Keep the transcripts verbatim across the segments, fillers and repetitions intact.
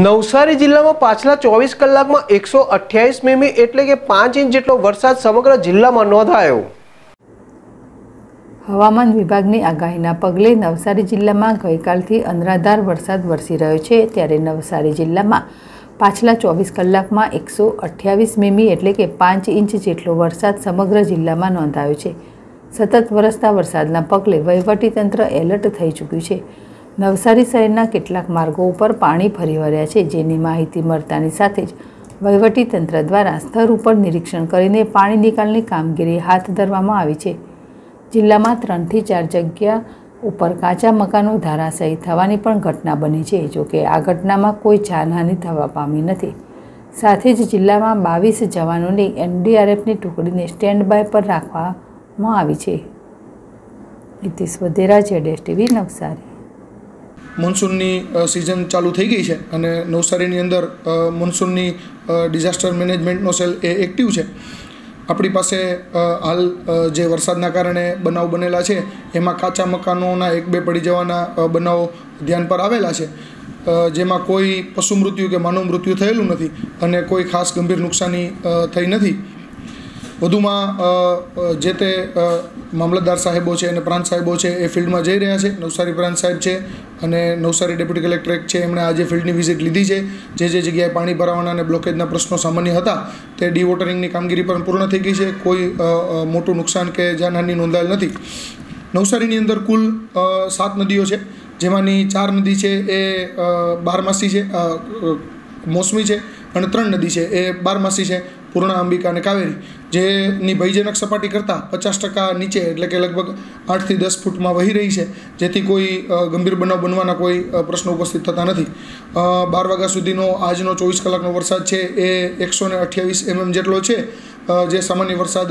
नवसारी जिल्लामां पाछला चोवीस कलाकमां एक सौ अठ्ठावीस मिमी एटले के पांच इंच जेटलो वरसाद समग्र जिल्लामां नोंधायो। हवामान विभागनी आगाहीना पगले नवसारी जिल्लामां गईकालथी अनराधार वरसाद वरसी रह्यो छे, त्यारे नवसारी जिल्लामां पाछला चोवीस कलाकमां एक सौ अठ्ठावीस मिमी एटले के पांच इंच जेटलो वरसाद समग्र जिल्लामां नोंधायो छे। सतत वरसता वरसादना पगले वहीवटीतंत्र एलर्ट थई चूक्युं छे। नवसारी शहरना केटलाक मार्गो पर पाणी फरी वळ्या छे, जेनी माहिती मळतानी साथे ज वहीवटीतंत्र द्वारा स्थळ उपर निरीक्षण करीने पाणी निकालनी कामगीरी हाथ धरवामां आवी छे। जिल्लामां त्रण थी चार जग्या उपर काचा मकानो धराशायी थवानी पण घटना बनी छे, जो के आ घटनामां कोई जानहानि थवा पामी नथी। साथे ज जिल्लामां बावीस जवानोनी एन डी आर एफ नी टुकड़ीने स्टेन्ड बाय पर राखवामां आवी छे। Hitesh Vadhera, Z S T V Navsari. મોન્સૂનની સિઝન ચાલુ થઈ ગઈ છે અને નવસારીની અંદર મોન્સૂનની ડિઝાસ્ટર મેનેજમેન્ટનો સેલ એ એક્ટિવ છે। આપણી પાસે હાલ જે વરસાદના કારણે બનાવ બનેલા છે એમાં કાચા મકાનોના એક બે પડી જવાના બનાવો ધ્યાન પર આવેલા છે, જેમાં કોઈ પશુ મૃત્યુ કે માનવ મૃત્યુ થયેલું નથી અને કોઈ ખાસ ગંભીર નુકસાની થઈ નથી। વધુમાં જે તે મામલતદાર સાહેબો છે અને પ્રાંત સાહેબો છે એ ફિલ્ડમાં જઈ રહ્યા છે। નવસારી પ્રાંત સાહેબ છે અને નવસારી ડેપ્યુટી કલેક્ટર છે, એમણે આજે ફિલ્ડની વિઝિટ લીધી છે। જે જે જગ્યાએ પાણી ભરાવાના અને બ્લોકેજના પ્રશ્નો સામાન્ય હતા તે ડીવોટરિંગની કામગીરી પણ પૂર્ણ થઈ ગઈ છે। કોઈ મોટું નુકસાન કે જાનહાની નોંધાયેલ નથી। નવસારીની અંદર કુલ સાત નદીઓ છે, જેમાંની ચાર નદી છે એ બારમાસી છે મોસમી છે અને ત્રણ નદી છે એ બારમાસી છે પૂર્ણા, અંબિકા અને કાવેરી, જેની ભયજનક સપાટી કરતાં પચાસ ટકા નીચે એટલે કે લગભગ આઠથી દસ ફૂટમાં વહી રહી છે, જેથી કોઈ ગંભીર બનાવ બનવાના કોઈ પ્રશ્નો ઉપસ્થિત થતા નથી। બાર વાગ્યા સુધીનો આજનો ચોવીસ કલાકનો વરસાદ છે એ એકસો ને અઠ્યાવીસ એમએમ જેટલો છે, જે સામાન્ય વરસાદ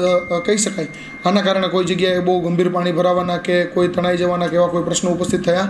કહી શકાય। આના કારણે કોઈ જગ્યાએ બહુ ગંભીર પાણી ભરાવાના કે કોઈ તણાઈ જવાના કે એવા કોઈ પ્રશ્નો ઉપસ્થિત થયા